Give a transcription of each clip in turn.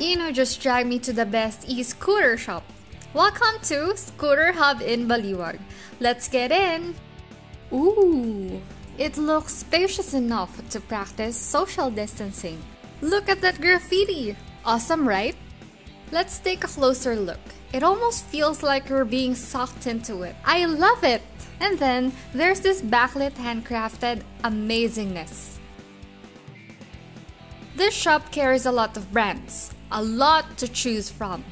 Eno just dragged me to the best e-scooter shop. Welcome to Scooter Hub in Baliuag. Let's get in! Ooh! It looks spacious enough to practice social distancing. Look at that graffiti! Awesome, right? Let's take a closer look. It almost feels like you're being sucked into it. I love it! And then, there's this backlit handcrafted amazingness. This shop carries a lot of brands. A lot to choose from.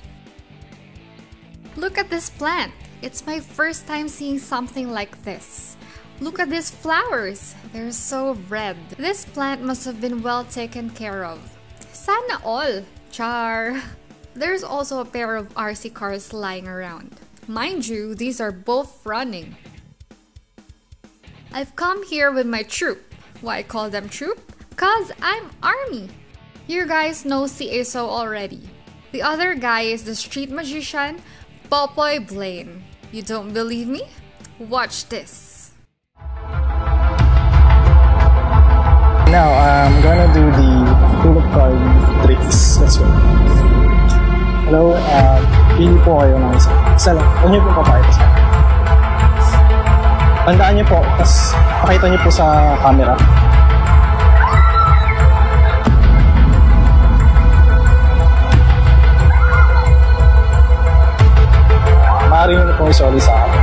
Look at this plant. It's my first time seeing something like this. Look at these flowers. They're so red. This plant must have been well taken care of. Sana all. Char. There's also a pair of RC cars lying around. Mind you, these are both running. I've come here with my troop. Why call them troop? Cause I'm Armi! You guys know CSO already. The other guy is the street magician, Popoy Blaine. You don't believe me? Watch this. Now I'm gonna do the tulip card tricks. That's right. Hello, pili po kayo ng isa lang. Huwag niyo po papakita sa akin. Tandaan niyo po, tapos pakita niyo po sa camera. Maaaring yun po sorry sa akin.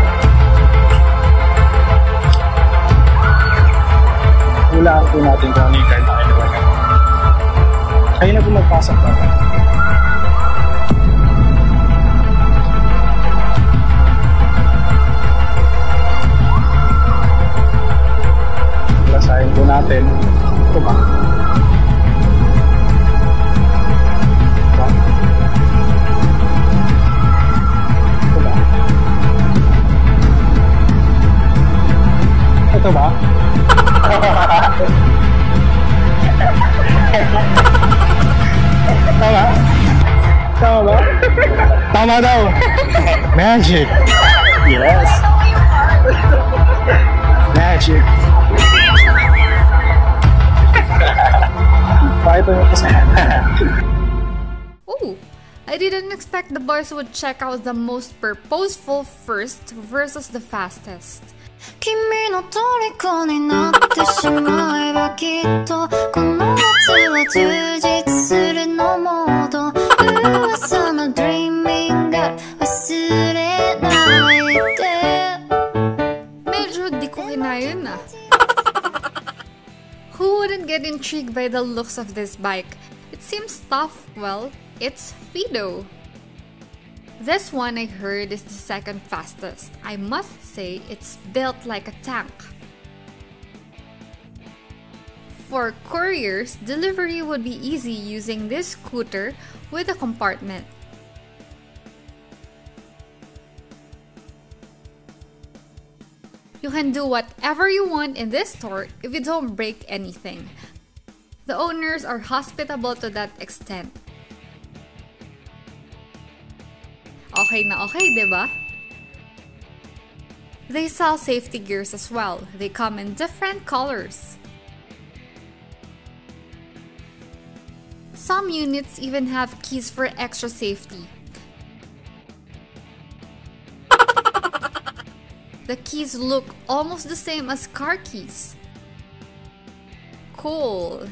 Hulaan po natin kung ano yung card na kailangan. Kayo na po magpasok na. Lasahin po natin. Ito ba? Ito ba? Tama? Tama ba? Tama daw! Magic! Yes! Magic! Pakita mo po sa Ooh! I didn't expect the boys would check out the most purposeful first versus the fastest. Medyo di ko kinayon na. Who wouldn't get intrigued by the looks of this bike? It seems tough. Well, it's Vito. This one I heard is the second fastest. I must say, it's built like a tank. For couriers, delivery would be easy using this scooter with a compartment. You can do whatever you want in this store if you don't break anything. The owners are hospitable to that extent. Okay na okay, diba? They sell safety gears as well. They come in different colors. Some units even have keys for extra safety. The keys look almost the same as car keys. Cool.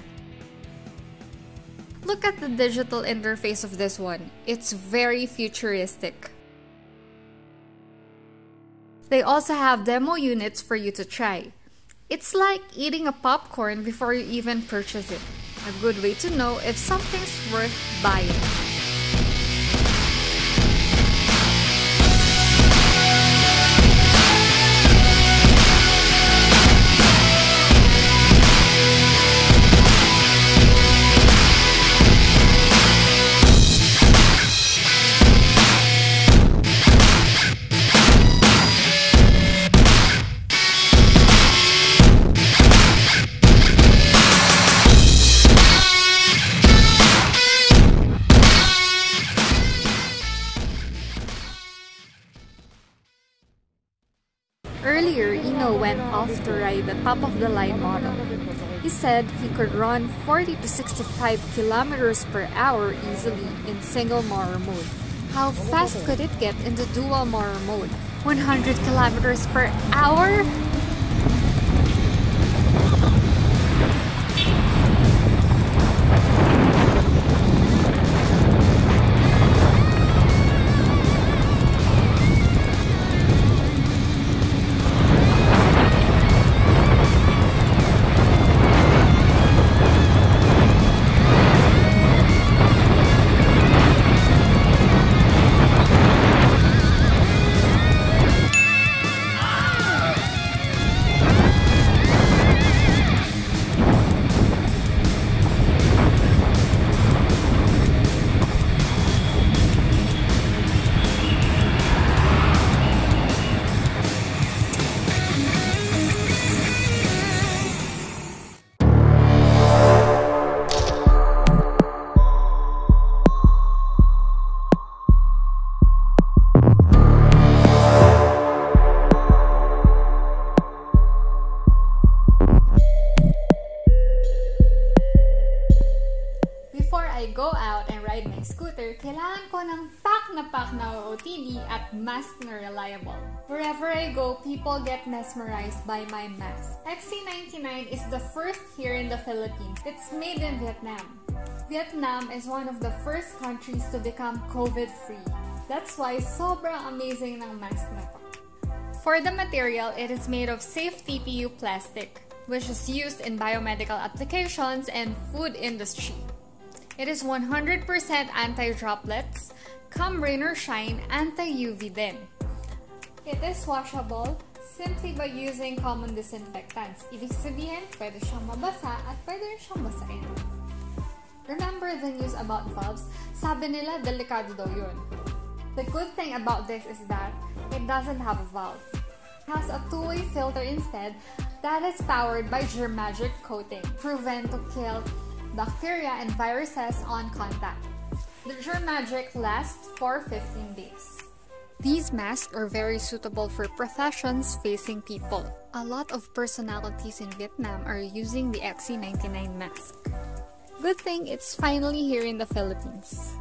Look at the digital interface of this one. It's very futuristic. They also have demo units for you to try. It's like eating a popcorn before you even purchase it. A good way to know if something's worth buying. Earlier, Eno went off to ride the top-of-the-line model. He said he could run 40 to 65 kilometers per hour easily in single motor mode. How fast could it get in the dual motor mode? 100 kilometers per hour? Scooter, kailangan ko ng pack na OOTD at mask na reliable. Wherever I go, people get mesmerized by my mask. XC99 is the first here in the Philippines. It's made in Vietnam. Vietnam is one of the first countries to become COVID-free. That's why sobrang amazing ng mask na to. For the material, it is made of safe TPU plastic, which is used in biomedical applications and food industry. It is 100% anti-droplets, come rain or shine, anti-UV din. It is washable simply by using common disinfectants. Ibig sabihin, pwede siyang mabasa at pwede rin siyang basahin. Remember the news about valves? Sabi nila, delikado daw yun. The good thing about this is that it doesn't have a valve. It has a two-way filter instead that is powered by Germagic coating, proven to kill bacteria and viruses on contact. The Germagic lasts for 15 days. These masks are very suitable for professions facing people. A lot of personalities in Vietnam are using the XC99 mask. Good thing it's finally here in the Philippines.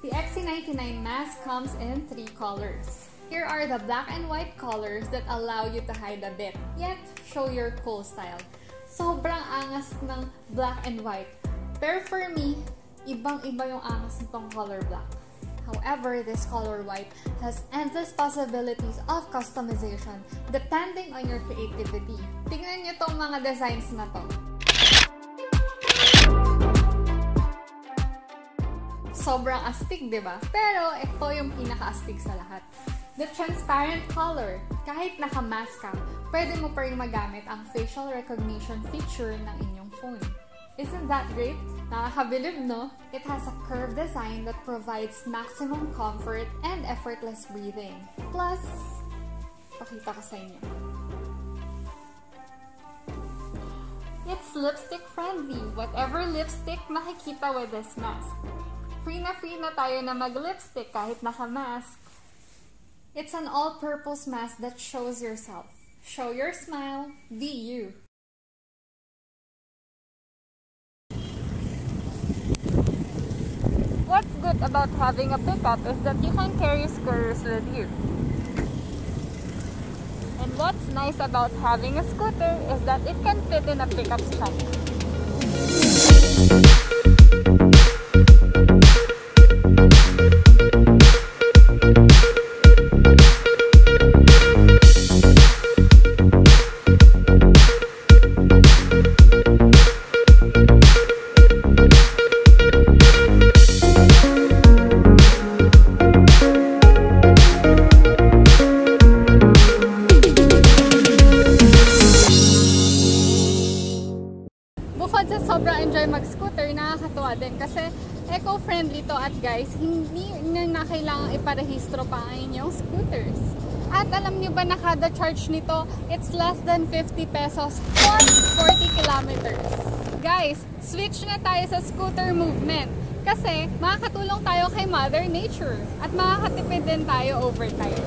The XC99 mask comes in 3 colors. Here are the black and white colors that allow you to hide a bit, yet show your cool style. Sobrang angas ng black and white. Pero for me, ibang-iba yung angas nitong color black. However, this color white has endless possibilities of customization depending on your creativity. Tingnan nyo tong mga designs na to. Sobrang astig, diba? Pero ito yung pinaka-astig sa lahat. The transparent color, kahit naka-mask ka, pwede mo pa rin magamit ang facial recognition feature ng inyong phone. Isn't that great? Nakakabilib, no? It has a curved design that provides maximum comfort and effortless breathing. Plus, pakita ko sa inyo. It's lipstick friendly. Whatever lipstick, makikita with this mask. Free na tayo na mag-lipstick kahit naka-mask. It's an all-purpose mask that shows yourself. Show your smile, be you. What's good about having a pickup is that you can carry scooters with you. And what's nice about having a scooter is that it can fit in a pickup truck. Eco-friendly to at guys, hindi na kailangang iparehistro pa ang inyong scooters. At alam niyo ba na kada charge nito, it's less than 50 pesos for 40 kilometers. Guys, switch na tayo sa scooter movement kasi makakatulong tayo kay Mother Nature at makakatipid din tayo over time.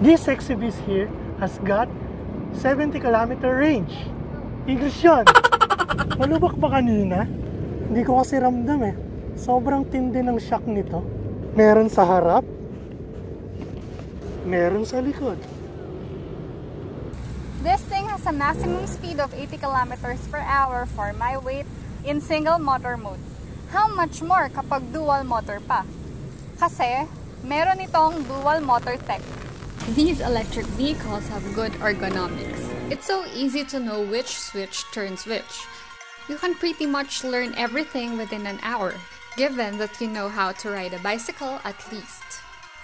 This XCV here has got 70 km range. English yun. Malubak ba kanina? Hindi ko kasi ramdam eh. Sobrang tindi ng shock nito. Meron sa harap, meron sa likod. This thing has a maximum speed of 80 km/h for my weight in single motor mode. How much more kapag dual motor pa? Kasi meron itong dual motor tech. These electric vehicles have good ergonomics. It's so easy to know which switch turns which. You can pretty much learn everything within an hour, given that you know how to ride a bicycle at least.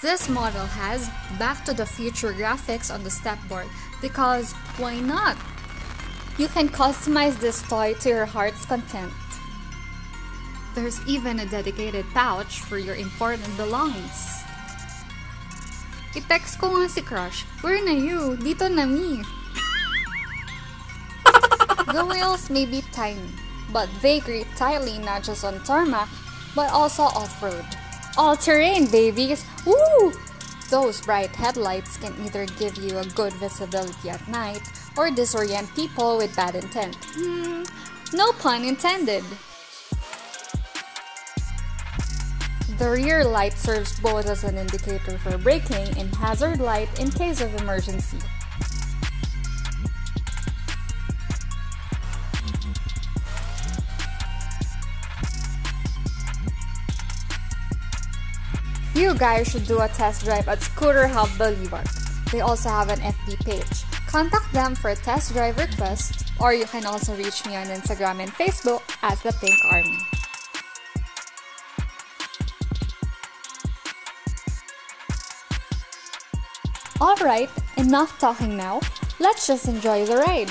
This model has back to the future graphics on the stepboard because why not? You can customize this toy to your heart's content. There's even a dedicated pouch for your important belongings. I-text ko nga si Crush, where na you? Dito na me! The wheels may be tiny, but they grip tightly not just on tarmac, but also off-road. All-terrain, babies! Woo! Those bright headlights can either give you a good visibility at night or disorient people with bad intent. No pun intended! The rear light serves both as an indicator for braking and hazard light in case of emergency. You guys should do a test drive at Scooter Hub Baliuag. They also have an FB page. Contact them for a test drive request, or you can also reach me on Instagram and Facebook at The Pink Armi. Alright, enough talking now. Let's just enjoy the ride!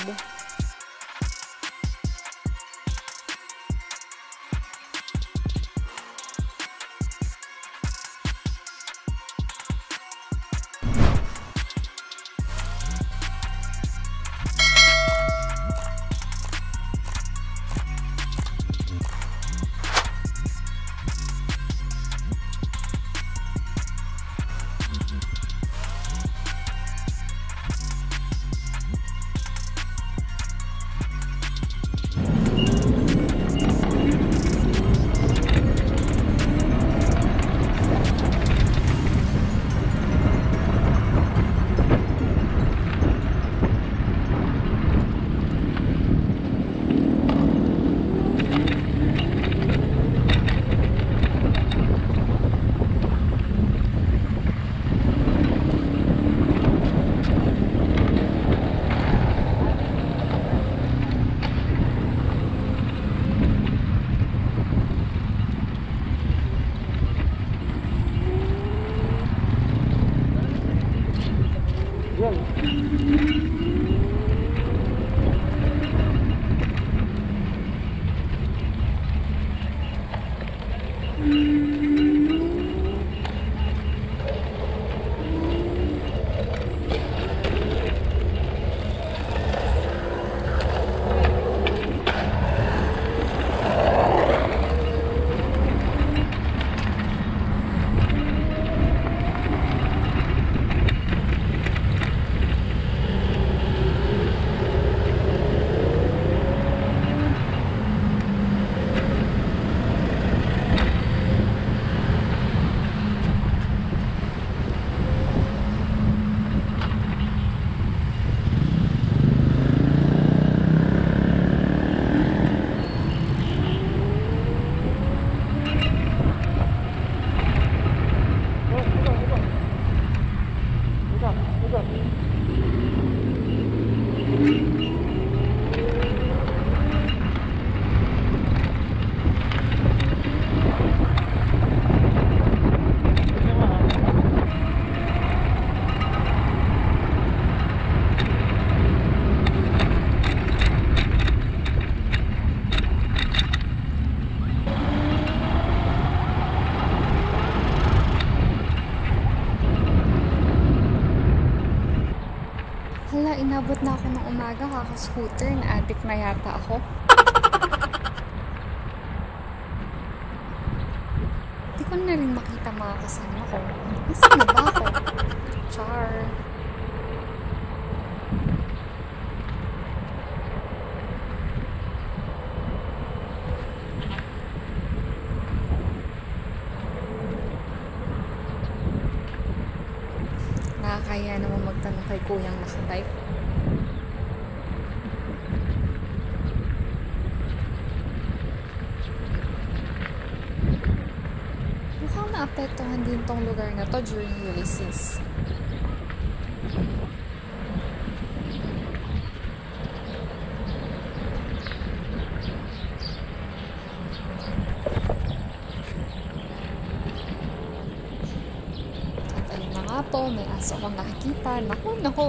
Inabot na ako ng umaga, kaka-scooter, na-addict na yata ako. Hindi ko na rin makita mga kasama ko. Nasaan na ba ako? Char! Nakakaya naman magtanong kay Kuyang nakabike. Mukhang naapektuhan din tong lugar na to during Ulysses. May aso akong nakikita. Naku, naku.